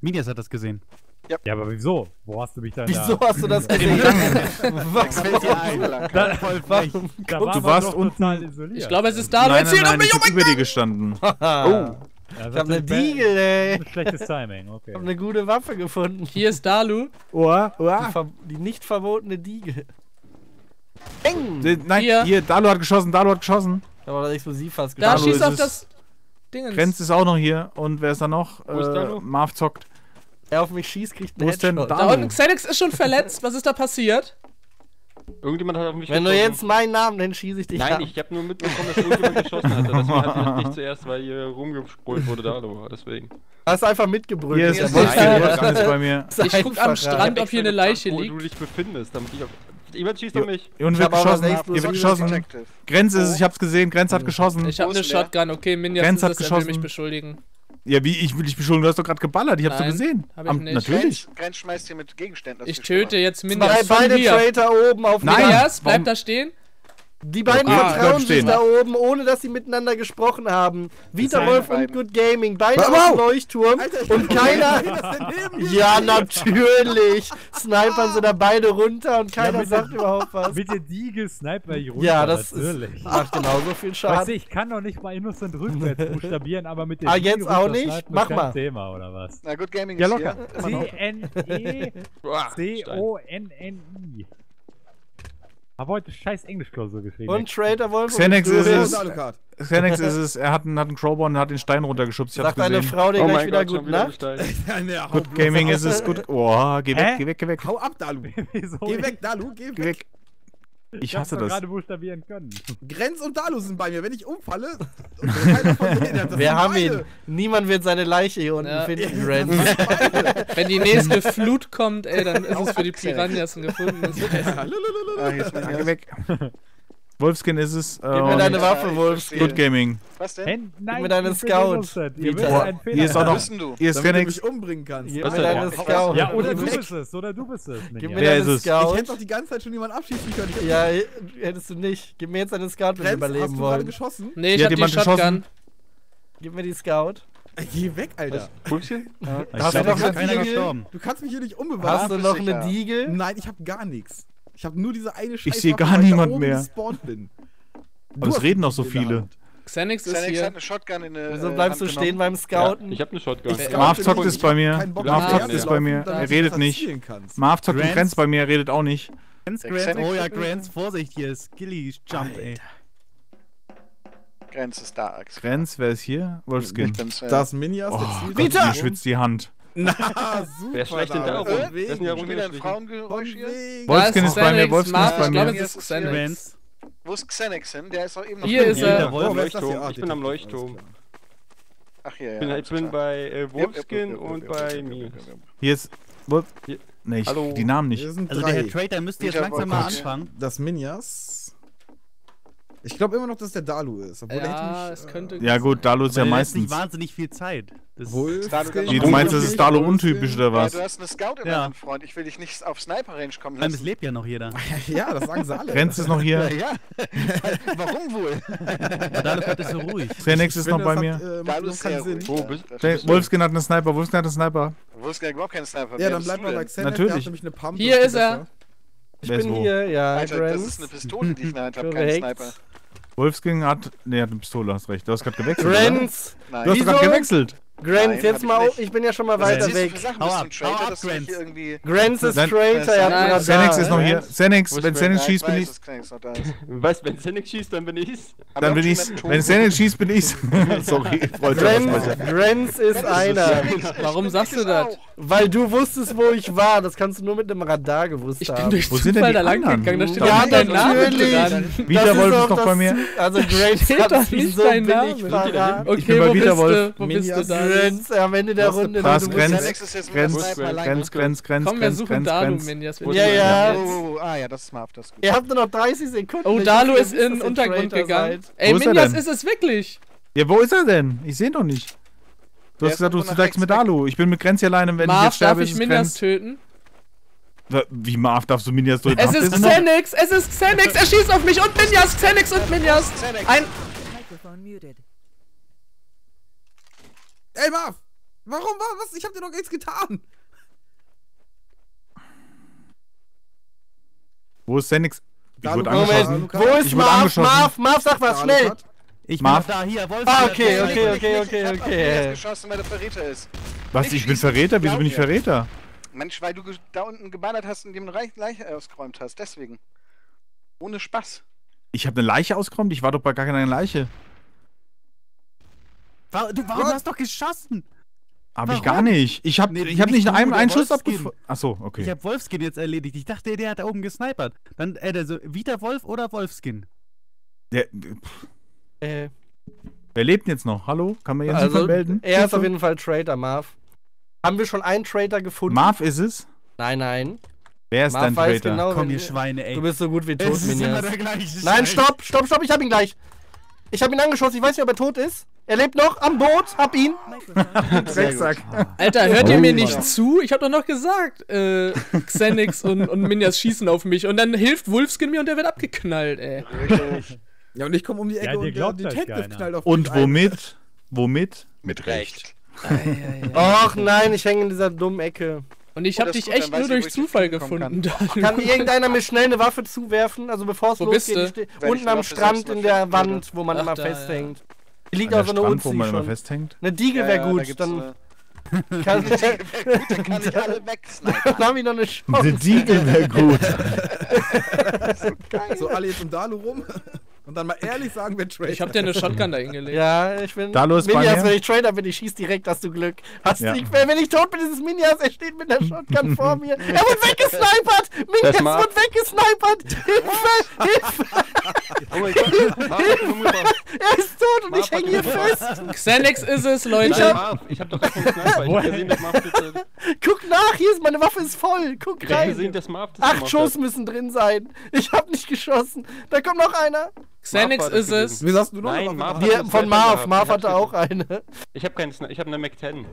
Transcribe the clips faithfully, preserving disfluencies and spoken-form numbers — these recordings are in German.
Minjas hat das gesehen. Ja. Ja, aber wieso? Wo hast du mich dann wieso da? Wieso hast du das gesehen? Was fällt dir ein? Da, voll frech. Da guck, war du warst unten. Isoliert. Ich glaube, es ist Dalu. Nein, nein, nein, nein, ich bin über dir gestanden. Oh. Ja, ich hab eine Deagle, ey. Schlechtes Timing, okay. Ich hab eine gute Waffe gefunden. Hier ist Dalu. Oha, oha. Die, die nicht verbotene Deagle. Eng! Nein, hier. hier, Dalu hat geschossen, Dalu hat geschossen. Da war das Explosivfass geschossen. Da Dalu schießt auf das Dingens. Gränz ist auch noch hier. Und wer ist da noch? Wo äh, ist Dalu? MarvZockt. Er auf mich schießt, kriegt einen Headshot. Wo ist denn Dalu? Da unten Xenix ist schon verletzt. Was ist da passiert? Irgendjemand hat auf mich geschossen. Wenn getroffen. Du jetzt meinen Namen, dann schieße ich dich Nein, ab. ich hab nur mitbekommen, dass irgendjemand geschossen hat. Deswegen hat mich nicht zuerst, weil hier rumgesprüht wurde, Dalu. Deswegen. Hast einfach mitgebrüllt. Hier ist, ist alles bei mir. Ich guck am Strand, ob hier eine Leiche liegt. Wo du dich befindest, damit ich auf... Jemand schießt auf mich. Und wird geschossen. Ihr wird geschossen. Gränz ist es, ich hab's gesehen. Gränz hat geschossen. Ich hab eine Shotgun, okay. Minjas ist es, er will mich beschuldigen. Ja, wie? Ich will dich beschuldigen. Du hast doch gerade geballert. Ich hab's doch gesehen. Hab ich nicht. Natürlich. Gränz schmeißt hier mit Gegenständen. Ich töte jetzt Minjas. Beide Traitor oben auf mich. Minjas, bleib da stehen. Die beiden vertrauen sich da oben, ohne dass sie miteinander gesprochen haben. Vita Wolf und Good Gaming, beide auf dem Leuchtturm und keiner... Ja, natürlich! Snipern sie da beide runter und keiner sagt überhaupt was. Bitte die gesniper hier runter, ja, das macht genauso viel Schaden. Weißt du, ich kann doch nicht mal innocent rückwärts buchstabieren, aber mit dem... Ah, jetzt auch nicht? Mach mal. Thema oder was? Na, Good Gaming ist hier. C N E C O N N I. Hab heute scheiß Englischklausur geschrieben. Und Trader Wolf Senex ist es. Xenix ist es, er hat einen, hat einen Crowborn und hat den Stein runtergeschubst. Ich hab's gesehen. Sagt eine Frau, der oh gleich wieder gut Nacht. Good Gaming ist es, gut. Oh, geh weg, äh? geh weg, geh weg. Hau ab, Dalu. Geh weg, Dalu, geh weg. Geh weg. Ich, ich hasse das. gerade buchstabieren können. Gränz und Dalu sind bei mir. Wenn ich umfalle, und keiner von denen hat das. Wir haben ihn. Niemand wird seine Leiche hier unten ja. finden, Gränz. Wenn die nächste Flut kommt, ey, dann ist es für die Piranhas ein gefundenes Fressen. Geh weg. Wolfskin ist es. Gib mir deine Waffe, Wolfskin. Good Gaming. Was denn? Gib mir deine Scout. Hier ist auch noch. Hier ist Fenix. Damit du mich umbringen kannst. Gib mir deine Scout. Ja, oder du bist es. Oder du bist es. Gib mir deine Scout. Ich hätte doch die ganze Zeit schon jemanden abschießen können. Ja, hättest du nicht. Gib mir jetzt deine Scout, wenn du überleben wolltest. Hast du gerade geschossen? Nee, ich hab die Shotgun. Gib mir die Scout. Geh weg, Alter. Pulschen? Ja. Hast du noch eine Diegel? Du kannst mich hier nicht umbewahren. Hast du noch eine Diegel? Nein, ich hab gar nichts. Ich habe nur diese eine Scheiße. Ich sehe gar niemand mehr. Bin. Aber es reden noch so viele. Xenix ist Xenix hier. Hat eine Shotgun in der. Also bleibst du stehen genommen. beim Scouten? Ja, ich habe eine Shotgun. MarvZockt ist bei mir. MarvZockt ist bei mir. Er redet nicht. MarvZockt und Gränz bei mir, er redet auch nicht. Gränz, Gränz. Oh ja, Gränz, Vorsicht hier, Skilly Jump, ey. Gränz ist da, Axel. Gränz, wer ist hier? Wolfskin. Das ist Minjas. Oh Gott, mir schwitzt die Hand. Na, super. Wer schlecht denn da rum? Das sind ja rumgeschlichen. Frauengeräusch hier. Wolfskin ist bei mir, Wolfskin ist bei mir. Ich glaube, es ist Xenix. Wo ist Xenix hin? Der ist doch eben noch... Hier ist er. Ich bin am Leuchtturm. Ach hier, ja. Ich bin bei Wolfskin und bei mir. Hier ist... Ne, die Namen nicht. Also der Herr Traitor müsste jetzt langsam mal anfangen. Das Minjas... Ich glaube immer noch, dass der Dalu ist. Obwohl ja, mich, es könnte äh, ja gut, Dalu ist ja meistens. Nicht wahnsinnig viel Zeit. Das Wolf Wie, du meinst, das ist Dalu untypisch oder was? Ja, du hast eine Scout in ja. deinem Freund. Ich will dich nicht auf Sniper Range kommen lassen. Es lebt ja noch jeder. Ja, das sagen sie alle. Gränz ist noch hier. Ja, ja. Warum wohl? Aber Dalu hat es so ruhig. Senex ist noch bei hat, mir. Äh, Dalu ist sehr ruhig. Wo bist du? Wolfskin hat einen Sniper. Wolfskin hat einen Sniper. Wolfskin hat überhaupt keinen Sniper. Ja, dann bleibt man bei Xenix. Natürlich. Hier ist er. Ich bin hier. Ja, das ist eine Pistole, die ich in der Hand habe. Kein Sniper. Wolfskin hat... Ne, hat eine Pistole, hast recht. Du hast gerade gewechselt. Gränz! Nein. Du hast gerade gewechselt! Gränz, jetzt mal... Ich, ich bin ja schon mal weiter ja. weg. Hau ab, hau ab, Gränz. Gränz ist Traitor, er hat gerade Xenix ist noch hier. Xenix, wenn Xenix schießt, bin ich's. Weißt, wenn Xenix schießt, dann bin ich's. Dann bin ich's. Wenn Xenix schießt, bin ich's. Sorry, Freunde. Gränz ist einer. Warum sagst du das? Weil du wusstest, wo ich war. Das kannst du nur mit einem Radar gewusst haben. Ich bin durch Zufall da lang gegangen. Da steht ja dein Name dran. Vita Wolf ist noch bei mir. Also Gränz hat nicht dein Name. Okay, wo bist du? Wo bist du da? Gränz, am Ende der Runde. Pass, Gränz, Gränz, Gränz, Gränz, Gränz. Komm, wir suchen Dalu, Minjas. Ja, ja. Ah ja, das ist mal auf das gut. Ihr habt nur noch dreißig Sekunden. Oh, Dalu ist in den Untergrund gegangen. Ey, Minjas ist es wirklich. Ja, wo ist er denn? Ich seh doch nicht. Du hast gesagt, du steigst mit Dalu. Ich bin mit Gränz hier alleine, wenn ich jetzt sterbe, ist es Minjas töten? Wie Marv darfst du Minjas töten? Es ist Xenix, es ist Xenix, er schießt auf mich und Minjas, Xenix und Minjas. Ein... Ey, Marv! Warum war was? Ich hab dir noch nichts getan. Wo ist Senex? Ich Dalu wurde angeschossen. Wo ist Marv? Marv, Marv, sag was, Dalu schnell! Hat. Ich Marv da, hier, Wolfskin. Ah, okay, okay, okay, okay, okay. Ich hab okay. geschossen, weil der Verräter ist. Was, ich, ich bin Verräter? Wieso bin ich Verräter? Mensch, weil du da unten geballert hast und dem eine Leiche ausgeräumt hast, deswegen. Ohne Spaß. Ich habe eine Leiche ausgeräumt? Ich war doch bei gar keiner Leiche. War, du warum hast doch geschossen? Hab warum? Ich gar nicht. Ich hab, nee, ich hab nicht einen, einen Schuss abgefunden. Achso, okay. Ich hab Wolfskin jetzt erledigt. Ich dachte, der hat da oben gesnipert. Dann, äh, also Vita Wolf oder Wolfskin? Der, äh. Wer lebt denn jetzt noch? Hallo? Kann man jetzt also, melden? Er ist auf jeden Fall Traitor, Marv. Haben wir schon einen Traitor gefunden? Marv ist es? Nein, nein. Wer ist Marv dein Traitor? Genau, komm, ihr Schweine, ey. Du bist so gut wie tot, Minjas. Nein, stopp, stopp, stopp, ich hab ihn gleich. Ich hab ihn angeschossen, ich weiß nicht, ob er tot ist. Er lebt noch am Boot, hab ihn. Drecksack. Alter, hört ihr mir nicht zu? Ich hab doch noch gesagt, äh, Xenix und, und Minjas schießen auf mich. Und dann hilft Wolfskin mir und der wird abgeknallt, ey. Ja, und ich komme um die Ecke ja, und der Detective knallt auf mich. Und womit? Womit? Mit Recht. Och nein, ich hänge in dieser dummen Ecke. Und ich oh, hab dich gut, echt nur durch ich, Zufall gefunden. Kann. kann irgendeiner mir schnell eine Waffe zuwerfen? Also bevor es losgeht, unten am Strand in der Wand, wo man Ach, immer da, festhängt. Ja. Hier liegt auch so eine Unzi schon. Eine Deagle wäre gut, ja, ja, dann... Kann ich wär gut, dann kann ich alle wegsnipen. Dann hab ich noch eine Chance. Eine Deagle wäre gut. So alle jetzt um Dalu rum. Und dann mal ehrlich sagen, wer Trader. Ich hab dir eine Shotgun da hingelegt. Ja, ich bin... Dalu ist Minjas, wenn ich Trader bin, ich schieß direkt, hast du Glück. Hast ja. nicht, wenn ich tot bin, ist es Minjas. Er steht mit der Shotgun vor mir. Er wird weggesnipert! Minjas wird weggesnipert! Hilfe! Hilfe! Oh mein Gott! Hilfe! Er ist tot und Marv ich hänge hier fest! Xenix ist es, Leute! Ich hab, ich hab doch keinen Sniper. Ich hab gesehen, dass Marv bitte... Guck nach, hier ist... Meine Waffe ist voll! Guck rein! Ich hab gesehen, dass Marv das Acht Schuss hat. Müssen drin sein! Ich hab nicht geschossen! Da kommt noch einer! Xenix ist es. Wie sagst du noch? Nein, Marv Wir, von Marv. Marv hatte auch eine. Ich habe keinen. Ich habe eine Mac zehn.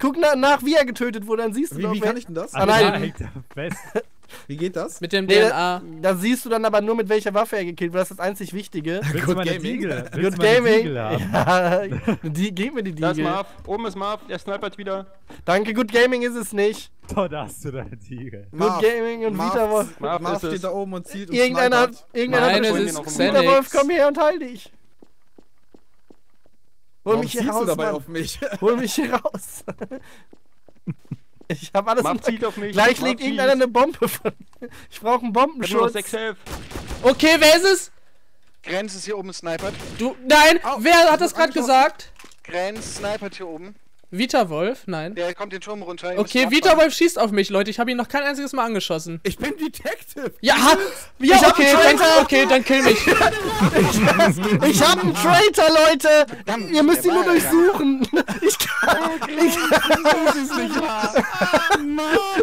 Guck na, nach, wie er getötet wurde, dann siehst du wie, noch. Wie kann ich denn das? Ah, nein. Wie geht das? Mit dem D N A. Da siehst du dann aber nur, mit welcher Waffe er gekillt wurde. Das ist das einzig Wichtige. Good Gaming. Good Gaming. Ja, die, geben wir die Deagle. Da ist Marv. Oben ist Marv. Er snipert wieder. Danke, Good Gaming ist es nicht. Oh, da hast du deine Deagle. Good Gaming und Vita Wolf. Marv steht da oben und zielt und snipert. Irgendeiner hat Vita Wolf, komm her und heil dich. Hol mich hier raus, Mann. Hol mich hier raus. Ich hab alles im Ziel auf mich. Gleich legt irgendeiner eine Bombe von mir. Ich brauche einen Bombenschutz. Okay, wer ist es? Gränz ist hier oben snipert. Du, nein, oh, wer hat das gerade gesagt? Gränz snipert hier oben. Vita Wolf, nein. Der kommt den Turm runter. Okay, Vita Wolf schießt auf mich, Leute. Ich habe ihn noch kein einziges Mal angeschossen. Ich bin Detective. Ja, ja okay, dann, okay, dann kill mich. ich ich habe einen Traitor, Leute. Verdammt, ihr müsst ihn nur durchsuchen. Ich kann es nicht.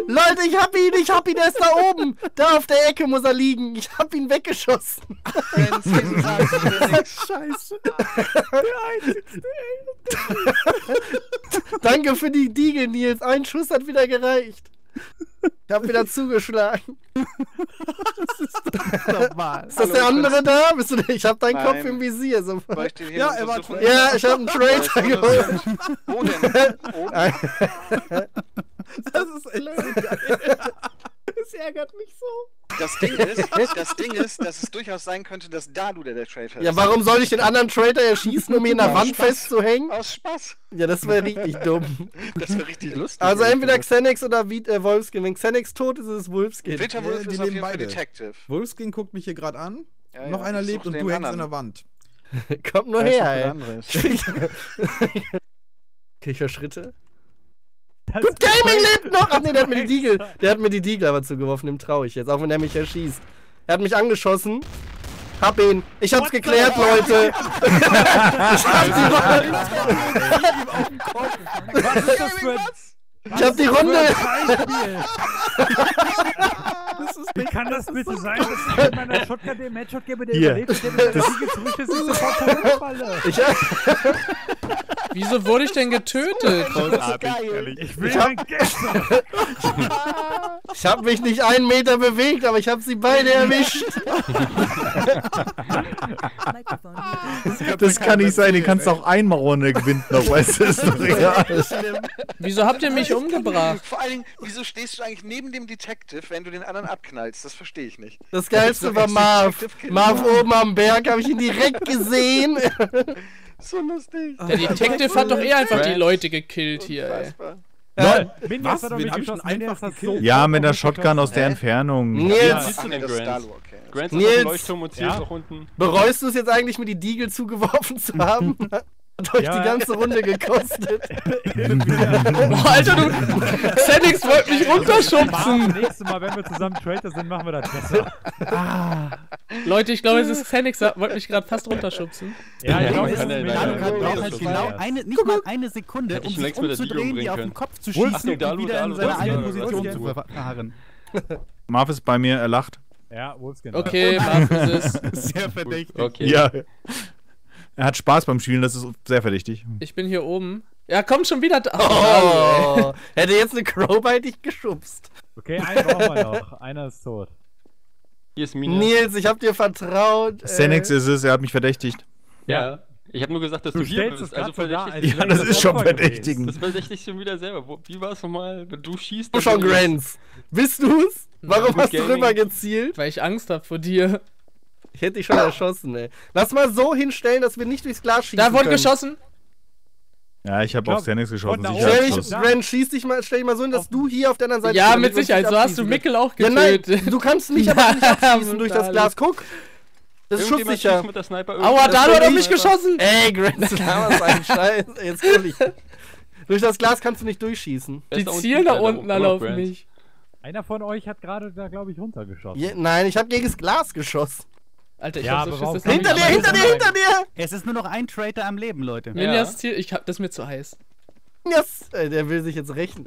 Leute, ich hab ihn, ich hab ihn, er ist da oben. Da auf der Ecke muss er liegen. Ich hab ihn weggeschossen. Scheiße. Danke für die Deagle, Nils. Ein Schuss hat wieder gereicht. Ich hab wieder zugeschlagen. Das ist doch normal. Ist das Hallo, der andere da? Bist du, ich hab deinen Nein. Kopf im Visier. So. Ja, er war so ja, ich hab einen Traitor geholt. Wo denn? Das ist echt geil. Das ärgert mich so. Das Ding ist, das Ding ist, dass es durchaus sein könnte, dass Dalu der, der Traitor ist. Ja, warum soll ich den anderen Traitor erschießen, um ihn in der Wand Spaß. festzuhängen? Aus Spaß. Ja, das wäre richtig dumm. Das wäre richtig lustig. Also entweder Xenix oder Vita, äh, Wolfskin. Wenn Xenix tot ist, ist es Wolfskin. Vita Wolf ja, ist auf jeden Fall Detective. Wolfskin guckt mich hier gerade an. Ja, ja, noch einer lebt und du anderen. hängst in der Wand. Kommt nur her, ey. Kicherschritte. Good Gaming lebt noch! Ach nee, der hat mir die Deagle, der hat mir die Deagle aber zugeworfen, dem traue ich jetzt, auch wenn er mich erschießt. Er hat mich angeschossen. Hab ihn. Ich hab's What geklärt, Leute. ich hab die Runde. Was ist das für ein... Ich hab die Runde. Das ist, wie kann das bitte sein, dass ich mit meiner Shotgun den Matchshot gebe, der yeah. überlebt, der mit der Deagle zurück ist, ist sofort Verrückfalle. Ich hab... Wieso wurde ich denn getötet? Großartig, ehrlich. Ich will vergessen. Ich habe mich nicht einen Meter bewegt, aber ich habe sie beide erwischt. Das kann nicht sein, den kannst du auch einmal ohne gewinnen, noch, weißt du, ist doch egal. Wieso habt ihr mich umgebracht? Vor allen Dingen, wieso stehst du eigentlich neben dem Detective, wenn du den anderen abknallst? Das verstehe ich nicht. Das Geilste war Marv. Marv oben am Berg, habe ich ihn direkt gesehen. So lustig. Der Detective hat doch eh einfach die Leute gekillt hier, ey. Nein, ja, Minjas hat doch mitgeschossen, Minjas hat so... Ja, mit der Shotgun aus der Entfernung. Nils! Ja, was ist denn Gränz? Gränz hat den Leuchtturm und zielt nach unten. Bereust du es jetzt eigentlich, mir die Deagle zugeworfen zu haben? Hat euch ja die ganze Runde gekostet. Boah, Alter, du... Senex wollte mich runterschubsen. Das nächste Mal, wenn wir zusammen Trader sind, machen wir das besser. Ah. Leute, ich glaube, es ist Xenix, wollte mich gerade fast runterschubsen. Ja, ich glaube, es ist Dalu genau eine, nicht mal eine Sekunde, um sich umzudrehen, die auf den Kopf zu schießen und wieder in seine eigene Position zu verharren. Marv ist bei mir, er lacht. Ja, Wolfskin. Okay, Marv ist es. Sehr verdächtig. Okay. Ja. Er hat Spaß beim Spielen, das ist sehr verdächtig. Ich bin hier oben. Ja, komm schon wieder. Oh, hätte jetzt eine Crowbar dich geschubst. Okay, einen brauchen wir noch. Einer ist tot. Hier ist Minjas. Nils, ich hab dir vertraut. Senex ist es, er hat mich verdächtigt. Ja, ich hab nur gesagt, dass du, du hier bist. Also verdächtig. Ja, das, das ist schon verdächtig. Das verdächtig schon wieder selber. Wo, wie war es nochmal, wenn du schießt? Du schon, Gränz. Bist du's? Warum hast du rüber gezielt? Weil ich Angst hab vor dir. Ich hätte dich schon erschossen, ey. Lass mal so hinstellen, dass wir nicht durchs Glas schießen. Da wurde geschossen. Ja, ich habe auf Senex geschossen. Ren, schieß dich mal, stell dich mal so hin, dass du hier auf der anderen Seite... Ja, mit Sicherheit, so hast du Mikkel auch getötet. Ja, nein, du kannst mich aber nicht abschießen durch das Glas, guck. Das ist schusssicher. Aua, Dalu hat auf mich geschossen. Ey, Ren, du laberst einen Scheiß. Jetzt komm ich. Durch das Glas kannst du nicht durchschießen. Die zielen da unten alle auf mich. Einer von euch hat gerade da, glaube ich, runtergeschossen. Nein, ich habe gegen das Glas geschossen. Alter, ich ja, hab so Schiss, dass hinter dir, hinter dir, hinter dir! Es ist nur noch ein Traitor am Leben, Leute. Minjas ja. Ziel, ich hab das mir zu heiß. Yes. Der will sich jetzt rächen.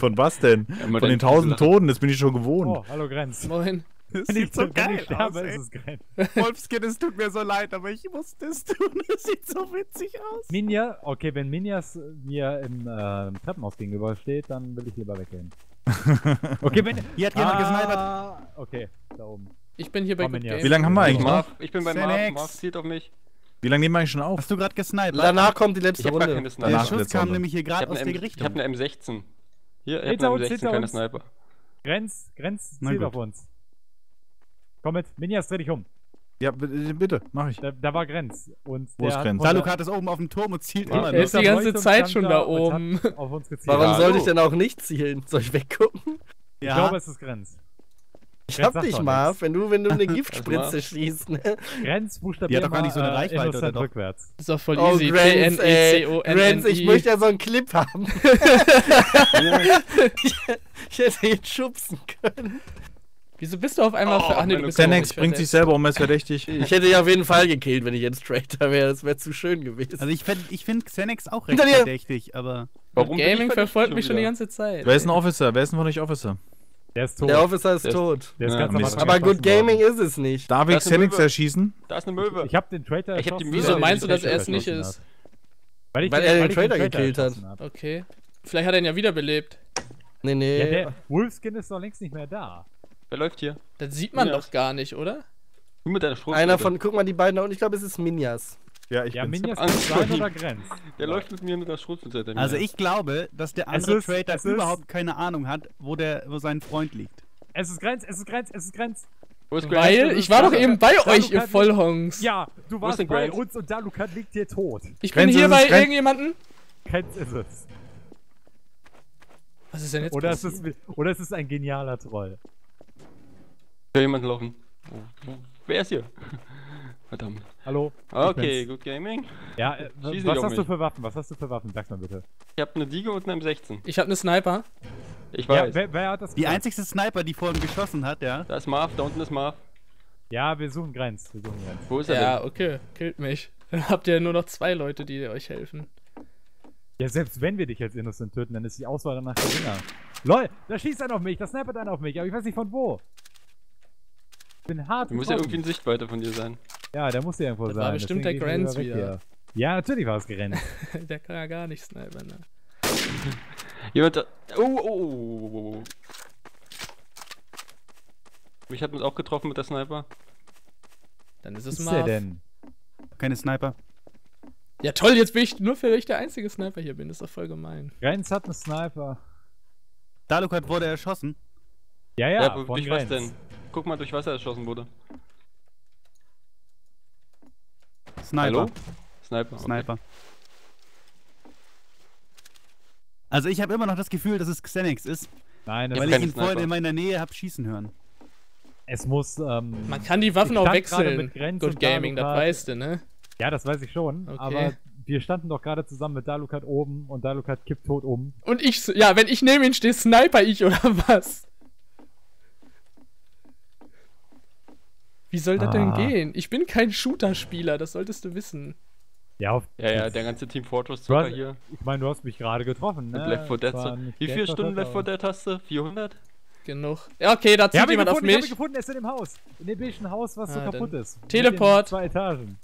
Von was denn? Ja, von den tausend Toten, das bin ich schon gewohnt. Oh, hallo Gränz. Moin. Das sieht so geil aus, ey. Wolfskin, es tut mir so leid, aber ich musste es tun. Das sieht so witzig aus. Minjas, okay, wenn Minjas mir im, äh, im Treppenhaus gegenüber steht, dann will ich lieber weggehen. Okay, wenn... Hier hat jemand ah, gesnipert. Okay, da oben. Ich bin hier bei Good Gaming. Wie lange haben wir eigentlich noch? Ich bin bei Marv, Marv zielt auf mich. Wie lange nehmen wir eigentlich schon auf? Hast du gerade gesniped? Danach kommt die letzte ich Runde. Keine Sniper. Der Schuss kam nämlich hier gerade aus der Richtung. Ich habe eine M sechzehn. Hier, ich habe eine M sechzehn, keine Sniper. Gränz, Gränz, zielt auf uns. Komm mit, Minjas, dreh dich um. Ja, bitte, mach ich. Da, da war Gränz. Und wo ist Gränz? Dalukat ist oben auf dem Turm und zielt immer noch. Er ist die ganze Zeit schon da oben. Auf uns gezielt. Warum sollte ich denn auch nicht zielen? Soll ich weggucken? Ich glaube, es ist Gränz. Ich hab dich, Marv, wenn du, wenn du eine Giftspritze schießt, ne? Gränz, buchstabiert. Die hat doch gar nicht so eine Reichweite, oder doch? Rückwärts. Ist doch voll easy. Gränz, ich möchte ja so einen Clip haben. Ich hätte ihn schubsen können. Wieso bist du auf einmal... Oh, ach, nee, du bist Senex bringt sich selber um, er ist verdächtig. Ich hätte ja auf jeden Fall gekillt, wenn ich jetzt Traitor wäre. Das wäre zu schön gewesen. Also ich finde ich find Xenix auch recht verdächtig, aber... Warum Gaming verfolgt mich schon die ganze Zeit. Wer ist ein Officer? Wer ist denn von euch Officer? Der ist tot. Der Officer ist der tot. Ist, der ist ja, ganz aber Good Gaming worden. Ist es nicht. Darf ich Xenix erschießen? Da ist eine Möwe. Ich, ich hab den Traitor erschossen. Ich wieso meinst du, dass er es nicht ist? Weil, ich weil den, er den Traitor gekillt hat. Okay. Vielleicht hat er ihn ja wiederbelebt. Nee, nee. Wolfskin ist doch längst nicht mehr da. Wer läuft hier? Das sieht man Minjas. Doch gar nicht, oder? Du mit deiner Frucht, einer von, guck mal die beiden da unten, ich glaube es ist Minjas. Ja, ich ja, Minjas ist Angst oder Gränz. Der ja. Läuft mit mir mit der Schrotflinte. Also ich glaube, dass der andere ist, Traitor überhaupt keine Ahnung hat, wo, der, wo sein Freund liegt. Es ist Gränz, es ist Gränz, es ist Gränz. Wo ist Weil Gränz? Ich war doch eben bei Dalukat euch, ihr Vollhongs. Ja, du warst bei Gränz? Uns und Dalukat liegt hier tot. Ich Gränz bin hier bei Gränz? Irgendjemanden. Gränz ist es. Was ist denn jetzt oder es ist, oder es ist ein genialer Troll. Jemand laufen. Wer ist hier? Verdammt. Hallo. Okay, Good Gaming. Ja, äh, was hast du für Waffen? Was hast du für Waffen? Sag's mal bitte. Ich hab eine Deagle und eine M sechzehn. Ich hab eine Sniper. Ich weiß. Ja, wer, wer hat das die gemacht? Einzigste Sniper, die vorhin geschossen hat, ja. Da ist Marv, da unten ist Marv. Ja, wir suchen Gränz. Wir suchen Gränz. Wo ist er? Ja, denn? Okay, killt mich. Dann habt ihr nur noch zwei Leute, die euch helfen. Ja, selbst wenn wir dich jetzt innocent töten, dann ist die Auswahl danach geringer. Lol, da schießt einer auf mich, da snipert einer auf mich, aber ich weiß nicht von wo. Ich bin hart. Du musst ja irgendwie in Sichtweite von dir sein. Ja, da muss ja irgendwo das sein. War bestimmt deswegen der Gränz wieder. Hier. Ja, natürlich war es Gränz. Der kann ja gar nicht snipern, ne? Jemand da... Oh, oh, oh. Mich hat uns auch getroffen mit der Sniper. Dann ist es Marv. Was ist der denn? Keine Sniper. Ja toll, jetzt bin ich nur für ich der einzige Sniper hier bin. Das ist doch voll gemein. Gränz hat einen Sniper. Dalu wurde erschossen. Ja, ja, ja von durch Gränz. Was denn? Guck mal, durch was er erschossen wurde. Sniper. Hallo? Sniper. Sniper. Okay. Also ich habe immer noch das Gefühl, dass es Xenix ist. Nein, das weil ist ich ihn vorhin in meiner Nähe habe schießen hören. Es muss, ähm... Man kann die Waffen auch wechseln. Good Gaming, das weißt du, ne? Ja, das weiß ich schon, okay. Aber wir standen doch gerade zusammen mit Dalukat oben und Dalukat kippt tot um. Und ich, ja, wenn ich neben ihn stehe, sniper ich oder was? Wie soll das ah. denn gehen? Ich bin kein Shooter-Spieler, das solltest du wissen. Ja, auf ja, ja, der ganze Team Fortress-Zucker hier. Ich meine, du hast mich gerade getroffen, ne? Left four Dead. Wie viele Stunden Left four Dead hast du? vierhundert? Genug. Ja, okay, da zieht ja, jemand gefunden, auf mich. Ich hab ihn gefunden, er ist in dem Haus. In dem beigen Haus, was ah, so kaputt ist. Teleport. Zwei Etagen.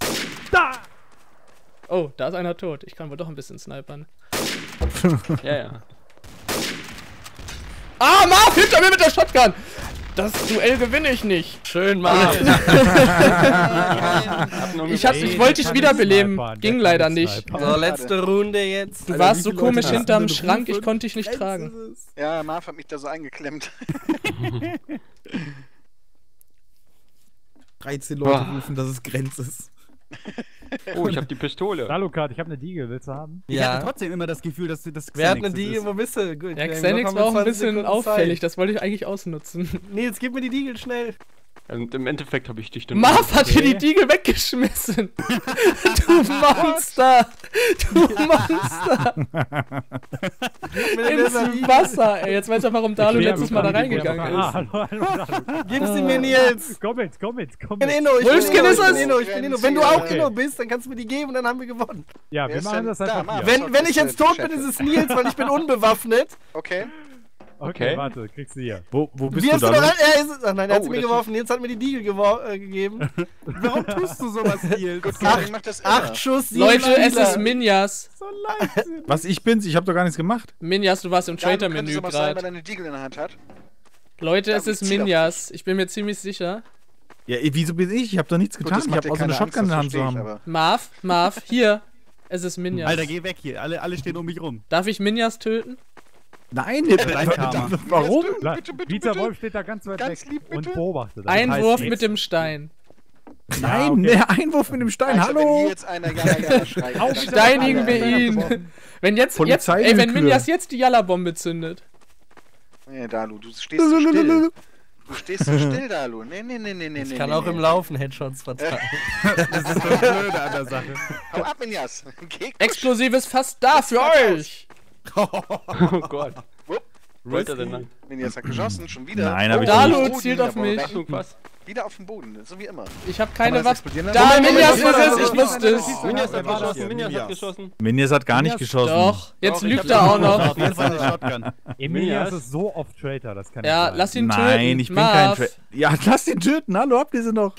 Da! Oh, da ist einer tot. Ich kann wohl doch ein bisschen snipern. Ja, ja. Ah, Marv, hinter mir mit der Shotgun! Das Duell gewinne ich nicht. Schön, Marv. ich, ich wollte dich wiederbeleben. Ging leider nicht. So, letzte Runde jetzt. Du also, warst so komisch hinterm Schrank, ich konnte dich nicht Letztes. tragen. Ja, Marv hat mich da so eingeklemmt. dreizehn Leute rufen, dass es Gränz ist. Oh, ich hab die Pistole. Dalukat, ich hab eine Deagle, willst du haben? Ja. Ich hatte trotzdem immer das Gefühl, dass das Xenix. Wer hat eine Deagle? Wo bist du? Gut. Ja, Xenix war auch ein bisschen auffällig, das wollte ich eigentlich ausnutzen. Nils, gib mir die Deagle schnell. Und im Endeffekt habe ich dich dann... Marv hat hier die Deagle weggeschmissen. Du Monster. Du Monster. Ins Wasser, ey. Jetzt weiß ich, warum Dalu letztes Mal da reingegangen ist. Hallo, hallo, hallo. Gib sie mir, Nils. Komm mit, komm mit, komm mit. Wolfskin ist es. Wenn du auch Inno bist, dann kannst du mir die geben und dann haben wir gewonnen. Ja, wir machen das einfach. Wenn ich jetzt tot bin, ist es Nils, weil ich bin unbewaffnet. Okay. Okay. Okay, warte, kriegst du hier. Wo, wo bist Wie du da? Noch, er ist, ach nein, er oh, hat mir geworfen, jetzt hat mir die Deagle äh, gegeben. Warum tust du sowas, Deal? acht, acht Schuss, Leute, Leute, es ist Minjas. So leicht. Was, ich bin's? Ich hab doch gar nichts gemacht. Minjas, du warst im Traitor-Menü gerade. Leute, es ist Minjas. Ich bin mir ziemlich sicher. Ja, wieso bin ich? Ich hab doch nichts getan. Gut, ich hab auch so eine Shotgun in der Hand zu haben. Marv, Marv, hier. Es ist Minjas. Alter, geh weg hier. Alle, alle stehen um mich rum. Darf ich Minjas töten? Nein, jetzt ja, bitte, warum? Bitte, bitte, Vita Wolf steht da ganz weit ganz weg lieb, und beobachtet. Einwurf mit dem Stein. Nein, ja, okay. Der Einwurf mit dem Stein, also, hallo! Wenn jetzt einer Jalla schreit, dann steinigen wir ihn! Wenn jetzt, jetzt ey, wenn Minjas jetzt die Jalla-Bombe zündet. Nee, Dalu, du stehst so still. Du stehst so still, Dalu. Nee, nee, nee, nee, nee. Ich kann nee, auch nee. im Laufen Headshots verteilen. Das ist doch blöde an der Sache. Hau ab, Minjas! Explosives Fass da für euch! Oh, oh Gott. Rollt er denn dann? Minjas hat geschossen, schon wieder. Nein, aber oh, Dalu zielt auf mich. Was? Wieder auf den Boden, so wie immer. Ich hab keine Waffe. Da, Minjas, was ist? Ich wusste es. Minjas hat geschossen, Minjas hat geschossen. Minjas hat gar nicht geschossen. Doch, jetzt lügt er auch noch. Minjas ist so oft Traitor, das kann ich nicht. Ja, lass ihn töten. Nein, ich bin kein Traitor. Ja, lass ihn töten, hallo, habt ihr sie noch?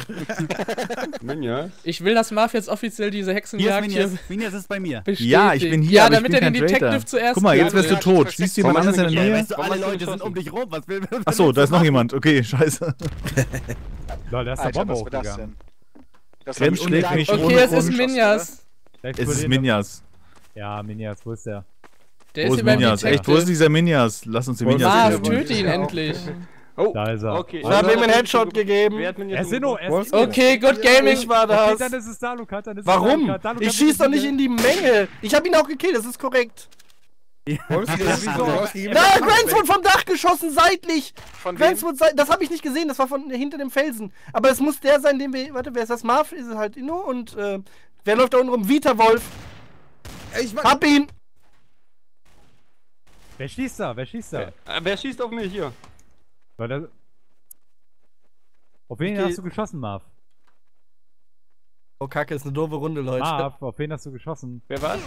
Minjas? Ich will, dass Marv jetzt offiziell diese Hexenjagd hier... Minjas ist bei mir. Ja, ich bin hier, ja, damit er den Detective zuerst... Guck mal, jetzt wirst du tot. Siehst du jemand anders in der Nähe? Weißt du, alle Leute sind um dich rum. Achso, da ist noch jemand. Okay, scheiße. Lol, da ist der Bombe hochgegangen. Das das schlägt mich okay, es ist Minjas. Es ist Minjas. Ja, Minjas, wo ist der? Der wo ist, ist Minjas? Echt, wo ist dieser Minjas? Lass uns den Minjas töten. Ah, töte ihn endlich. Oh, da ist er. Okay. Ich also, habe ihm einen Headshot gegeben. Sino, okay, Good Gaming war das. Okay, dann ist es Dalukat. Warum? Dalukat. Ich schieß doch nicht in die Menge. Ich habe ihn auch gekillt, das ist korrekt. Ja. Na, Gränz wurde vom Dach geschossen, seitlich! Von Gränz wurde seitlich, das habe ich nicht gesehen, das war von hinter dem Felsen. Aber es muss der sein, den wir... Warte, wer ist das? Marv ist es halt Inno und... Äh, wer läuft da unten rum? Vita Wolf! Ich hab ihn! Wer schießt da? Wer schießt da? Wer, äh, wer schießt auf mich hier? Warte. Auf wen okay. hast du geschossen, Marv? Oh Kacke, ist eine doofe Runde, Leute. Marv, auf wen hast du geschossen? Wer war's?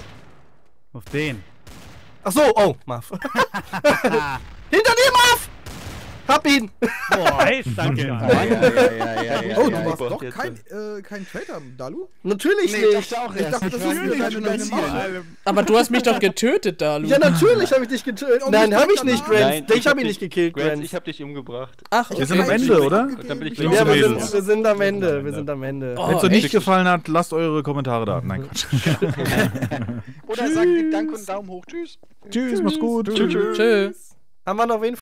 Auf den. Achso, oh, Marv. Hinter dir, Marv! Hab ihn! Boah, hey, danke. Oh, du warst doch kein, äh, kein Traitor, Dalu? Natürlich nee, nicht! Ich, auch ich dachte, das ist deine Maul. Aber du hast mich doch getötet, Dalu. Ja, natürlich habe ich dich getötet. Oh, nein, habe ich nicht, Gränz. Ich habe ihn nicht gekillt, Gränz. Ich habe dich umgebracht. Ach, okay. Wir sind am Ende, oder? Dann bin ich ja, wir sind, wir sind am Ende. Wir sind am Ende. Oh, wenn es euch nicht gefallen hat, lasst eure Kommentare da. Nein, Quatsch. Oder sagt Dank und Daumen hoch. Tschüss. Tschüss, mach's gut. Tschüss. Haben wir noch wen?